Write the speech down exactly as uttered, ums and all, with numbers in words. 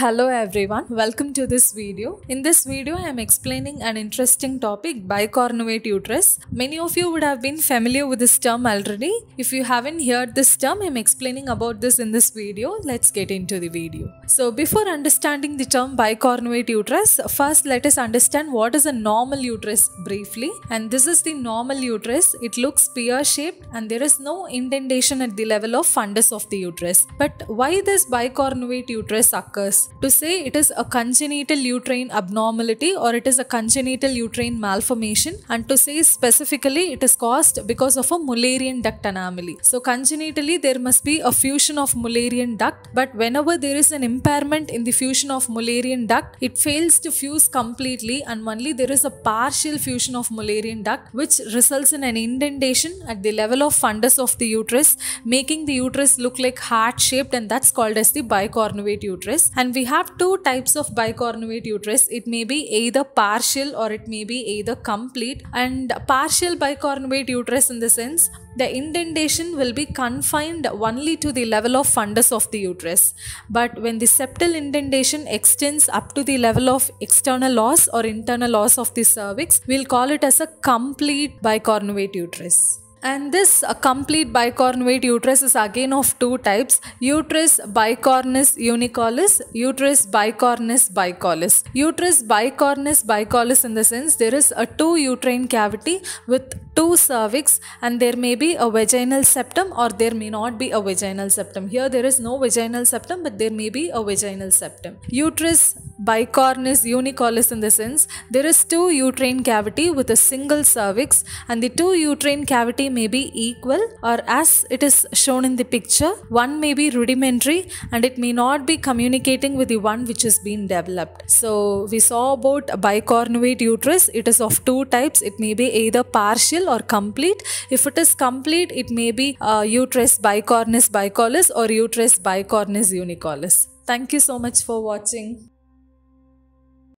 Hello everyone, welcome to this video. In this video, I am explaining an interesting topic, bicornuate uterus. Many of you would have been familiar with this term already. If you haven't heard this term, I am explaining about this in this video. Let's get into the video. So before understanding the term bicornuate uterus, first let us understand what is a normal uterus briefly. And this is the normal uterus. It looks pear-shaped and there is no indentation at the level of fundus of the uterus. But why this bicornuate uterus occurs? To say it is a congenital uterine abnormality or it is a congenital uterine malformation, and to say specifically it is caused because of a Mullerian duct anomaly. So congenitally there must be a fusion of Mullerian duct, but whenever there is an impairment in the fusion of Mullerian duct, it fails to fuse completely and only there is a partial fusion of Mullerian duct which results in an indentation at the level of fundus of the uterus, making the uterus look like heart shaped, and that's called as the bicornuate uterus. And we have two types of bicornuate uterus. It may be either partial or it may be either complete. And partial bicornuate uterus, in the sense, the indentation will be confined only to the level of fundus of the uterus. But when the septal indentation extends up to the level of external loss or internal loss of the cervix, we'll call it as a complete bicornuate uterus. And this uh, complete bicornuate uterus is again of two types: uterus bicornis unicollis, uterus bicornis bicollis. Uterus bicornis bicollis, in the sense, there is a two uterine cavity with two cervix, and there may be a vaginal septum or there may not be a vaginal septum. Here there is no vaginal septum, but there may be a vaginal septum. Uterus bicornis unicollis, in the sense, there is two uterine cavity with a single cervix, and the two uterine cavity may be equal, or as it is shown in the picture, one may be rudimentary and it may not be communicating with the one which has been developed. So we saw about a bicornuate uterus. It is of two types. It may be either partial or complete. If it is complete, it may be uh, uterus bicornis bicollis or uterus bicornis unicollis. Thank you so much for watching.